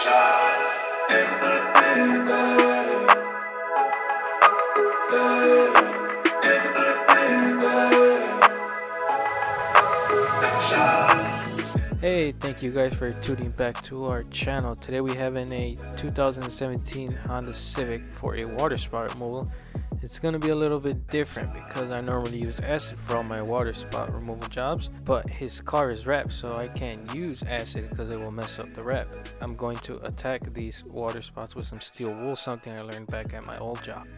Hey, thank you guys for tuning back to our channel. Today we have in a 2017 Honda Civic for a water spout removal. It's going to be a little bit different because I normally use acid for all my water spout removal jobs, but his car is wrapped, so I can't use acid because it will mess up the wrap. I'm going to attack these water spots with some steel wool, something I learned back at my old job.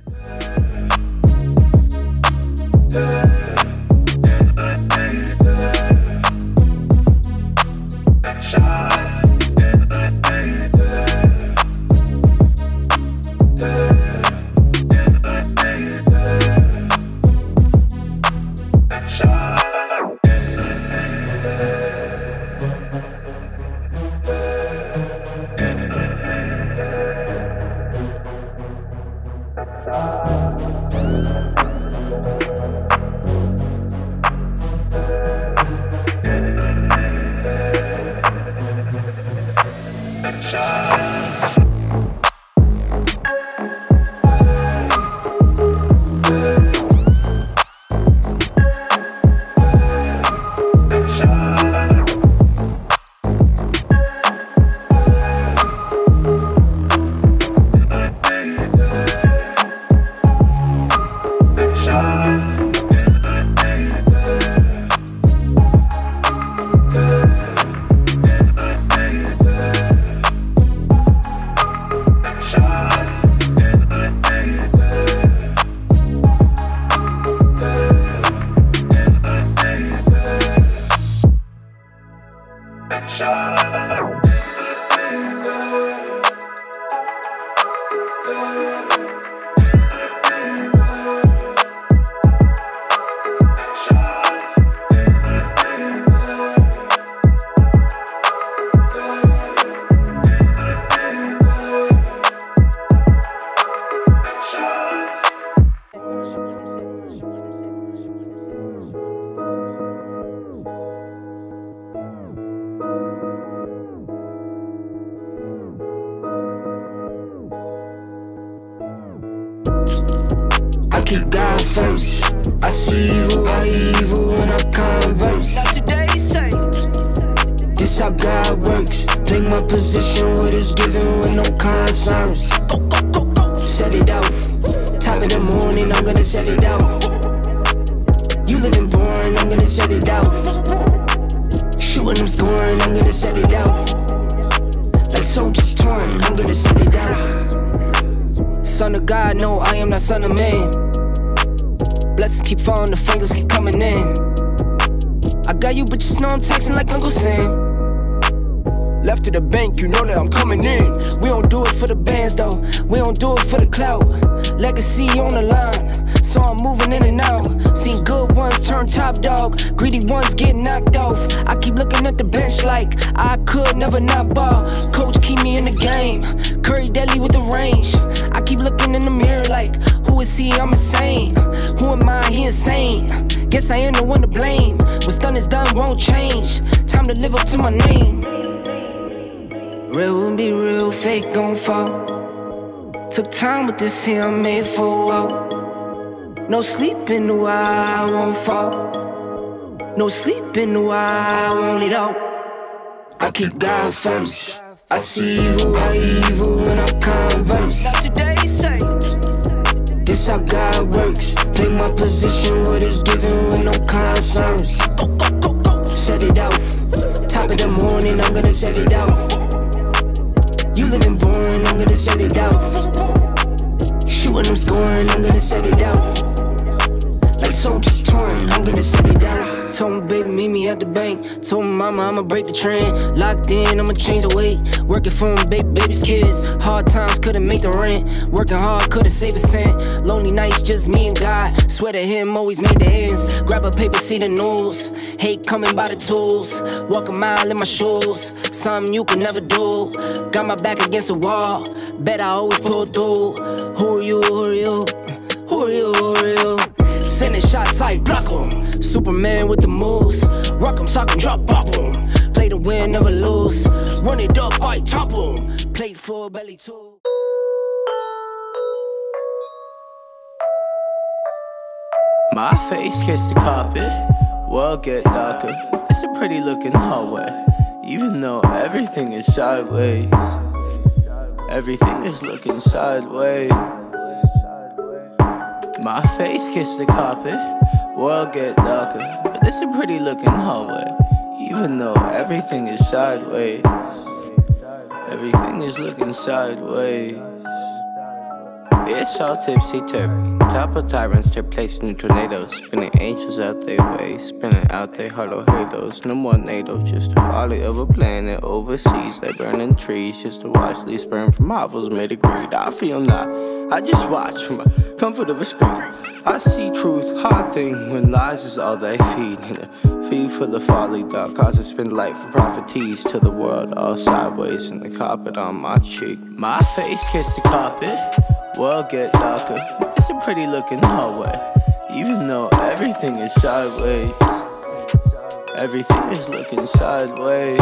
Keep God first. I see evil, I evil when I converse. Not today, say. This how God works. Play my position, what is given with no concerns. Go, go, go, go. Set it off. Top of the morning, I'm gonna set it off. You living boring, I'm gonna set it off. Shooting, I'm scoring, I'm gonna set it off. Like soldiers torn, I'm gonna set it off. Son of God, no, I am not son of man. Blessings keep falling, the fingers keep coming in. I got you, but you know I'm texting like Uncle Sam. Left to the bank, you know that I'm coming in. We don't do it for the bands though, we don't do it for the clout. Legacy on the line, so I'm moving in and out. Seen good ones turn top dog, greedy ones get knocked off. I keep looking at the bench like I could never not ball. Coach keep me in the game, Curry deadly with the range. I keep looking in the mirror like, who is he? I'm insane. Who am I? He insane. Guess I ain't no one to blame. What's done is done, won't change. Time to live up to my name. Real will be real, fake gon' fall. Took time with this here, I'm made for a while. No sleep in the while, I won't fall. No sleep in the while, I want it all. I keep God first. I see evil, I evil when I converse. Not today, say. This how God works. Play my position, what is given with no concerns. Go, go, go, go. Set it off. Top of the morning, I'm gonna set it off. You living boring, I'm gonna set it off. Shooting, I'm scoring, I'm gonna set it off. Like soldiers torn, I'm gonna set it off. Told my baby, meet me at the bank. Told my mama, I'ma break the trend. Locked in, I'ma change the weight. Working for my baby's kids. Hard times, couldn't make the rent. Working hard, couldn't save a cent. Lonely nights, just me and God. Swear to him, always made the ends. Grab a paper, see the news. Hate coming by the tools. Walk a mile in my shoes. Something you can never do. Got my back against the wall. Bet I always pull through. Who are you, who are you? Who are you, who are you? Sending shots, I block them. Superman with the moves. Rock 'em, sock 'em, drop, pop 'em. Play to win, never lose. Run it up, I topple. Belly full, belly two. My face kissed the carpet, world get darker. It's a pretty looking hallway, even though everything is sideways. Everything is looking sideways. My face kissed the carpet, world get darker. But it's a pretty looking hallway, even though everything is sideways. Everything is looking sideways. It's all tipsy-turvy. Top of tyrants, they're placed in tornadoes. Spinning angels out their way, spinning out their hollow halos. No more NATO, just the folly of a planet overseas. They're burning trees just to watch these burn from marvels made of greed. I feel not, I just watch from the comfort of a screen. I see truth, hard thing, when lies is all they feed. In a feed full of folly, dark causes spend light for properties to the world all sideways and the carpet on my cheek. My face kissed the carpet, world get darker. It's a pretty looking hallway, even though everything is sideways. Everything is looking sideways.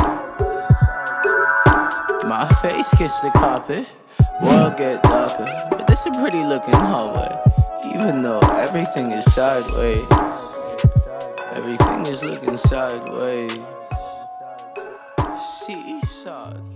My face kissed the carpet, world get darker. But it's a pretty looking hallway, even though everything is sideways. Everything is looking sideways. Seaside.